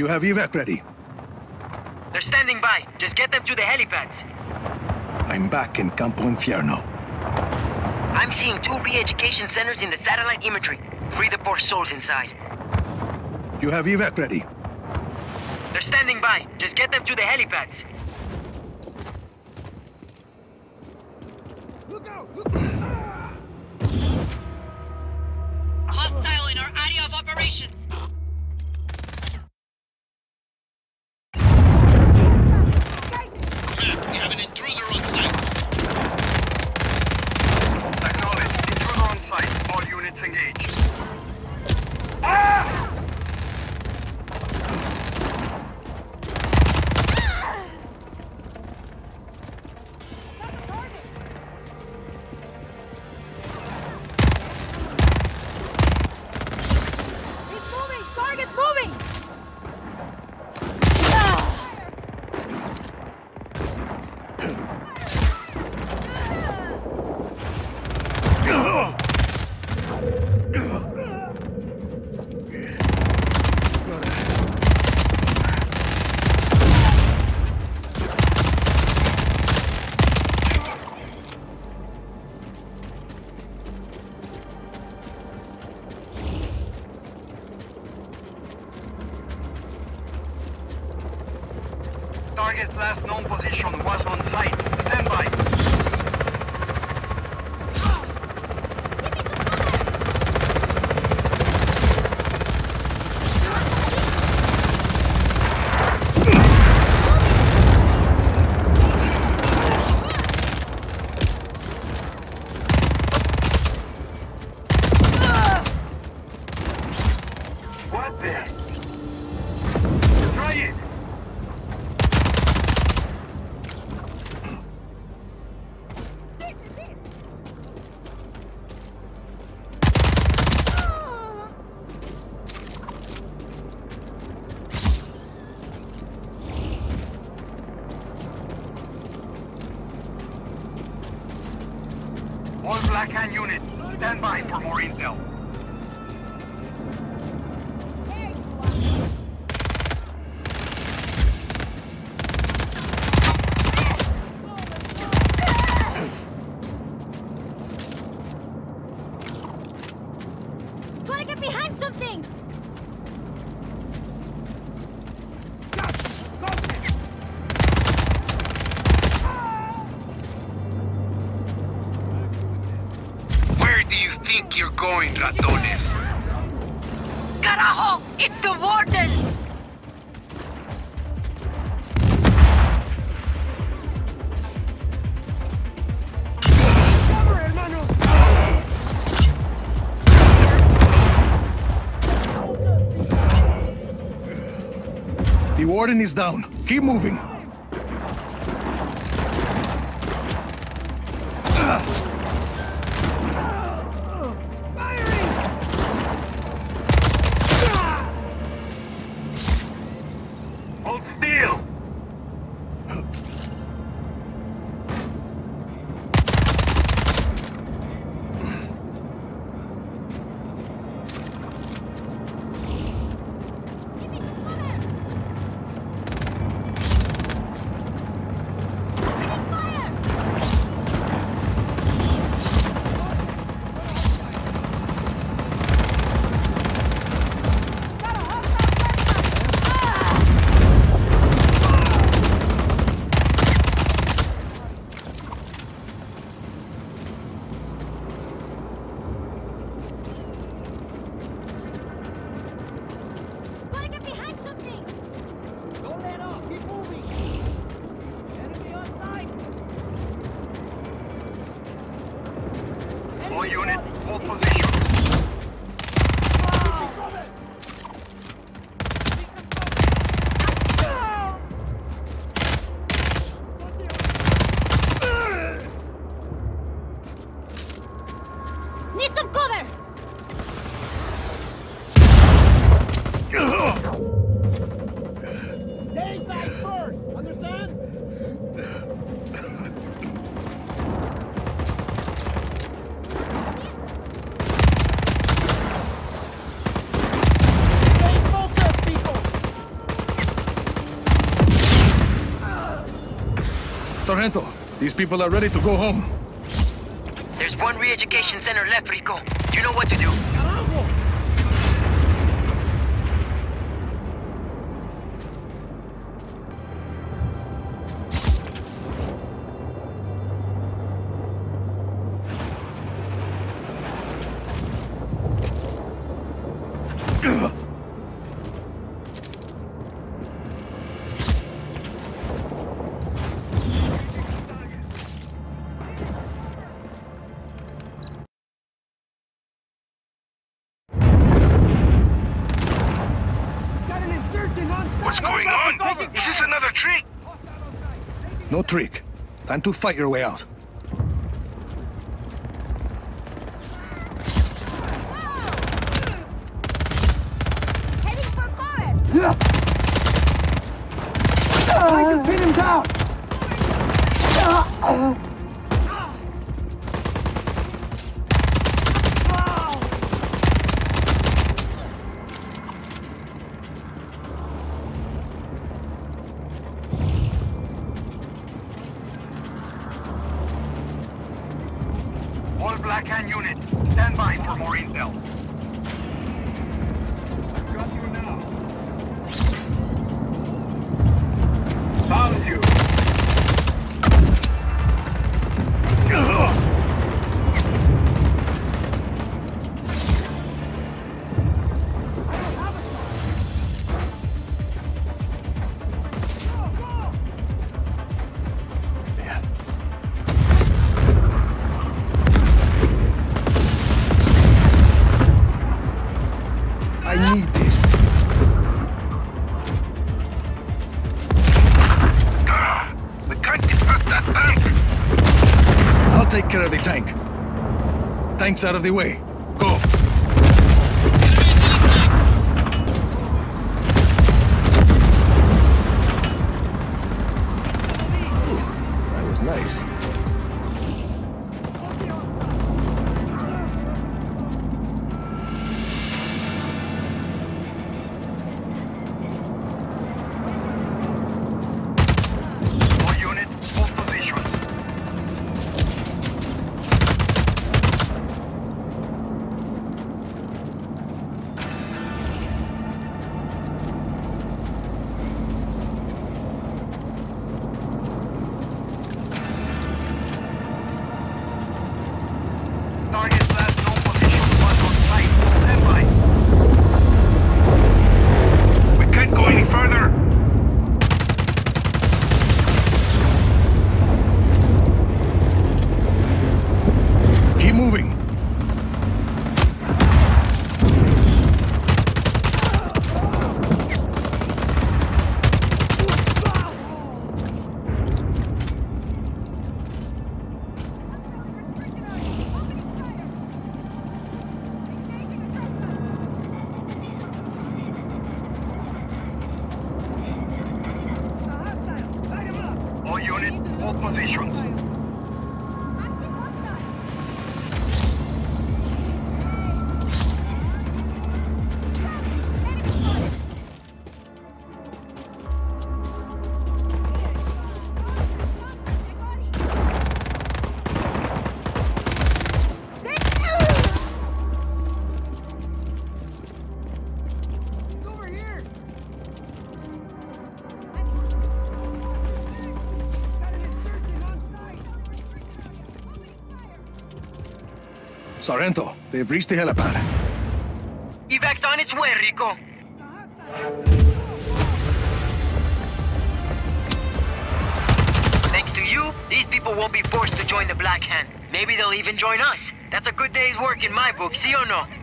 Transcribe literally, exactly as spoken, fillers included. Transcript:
You have evac ready. They're standing by. Just get them to the helipads. I'm back in Campo Infierno. I'm seeing two re-education centers in the satellite imagery. Free the poor souls inside. You have evac ready. They're standing by. Just get them to the helipads. Look out! Look out! Hostile in our area of operations. Target's last known position was on site. Stand by. All Black Hand units, stand by for more intel. Gotta get behind something! Think you're going, Ratones? Carajo! It's the warden! The warden is down. Keep moving. Sargento, these people are ready to go home. There's one re-education center left, Rico. You know what to do. No trick. Time to fight your way out. Heading for guard. Yeah. I can pin him down. Black Hand unit, stand by for more intel. I've got you now. Found you. Tank's out of the way. Go. That was nice. Sargento, they've reached the helipad. Ivex on its way, Rico. Thanks to you, these people won't be forced to join the Black Hand. Maybe they'll even join us. That's a good day's work in my book, see or no?